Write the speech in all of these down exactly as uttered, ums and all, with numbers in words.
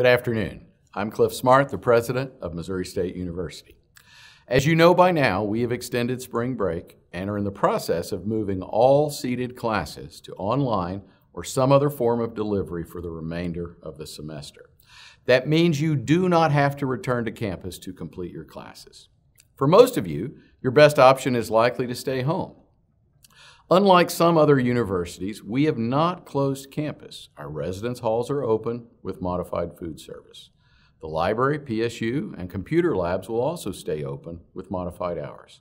Good afternoon. I'm Clif Smart, the president of Missouri State University. As you know by now, we have extended spring break and are in the process of moving all seated classes to online or some other form of delivery for the remainder of the semester. That means you do not have to return to campus to complete your classes. For most of you, your best option is likely to stay home. Unlike some other universities, we have not closed campus. Our residence halls are open with modified food service. The library, P S U, and computer labs will also stay open with modified hours.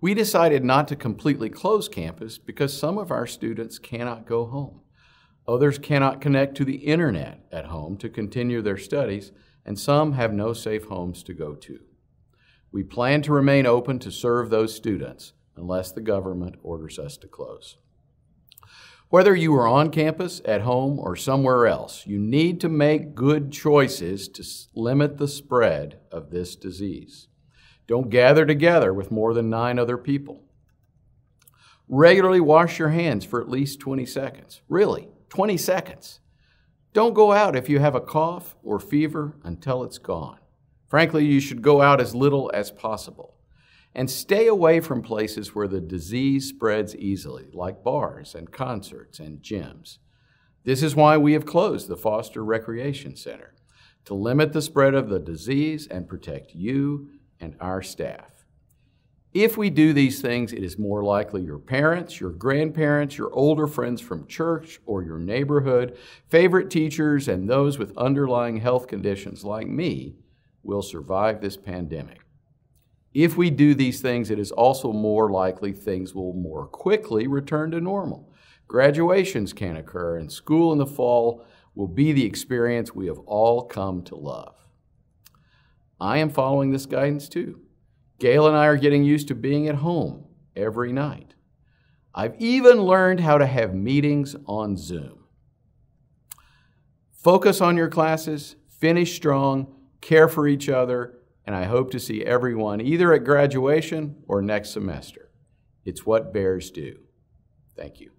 We decided not to completely close campus because some of our students cannot go home. Others cannot connect to the internet at home to continue their studies, and some have no safe homes to go to. We plan to remain open to serve those students unless the government orders us to close. Whether you are on campus, at home, or somewhere else, you need to make good choices to limit the spread of this disease. Don't gather together with more than nine other people. Regularly wash your hands for at least twenty seconds. Really, twenty seconds. Don't go out if you have a cough or fever until it's gone. Frankly, you should go out as little as possible. And stay away from places where the disease spreads easily, like bars and concerts and gyms. This is why we have closed the Foster Recreation Center, to limit the spread of the disease and protect you and our staff. If we do these things, it is more likely your parents, your grandparents, your older friends from church or your neighborhood, favorite teachers, and those with underlying health conditions like me will survive this pandemic. If we do these things, it is also more likely things will more quickly return to normal. Graduations can occur, and school in the fall will be the experience we have all come to love. I am following this guidance too. Gail and I are getting used to being at home every night. I've even learned how to have meetings on Zoom. Focus on your classes, finish strong, care for each other, and I hope to see everyone either at graduation or next semester. It's what bears do. Thank you.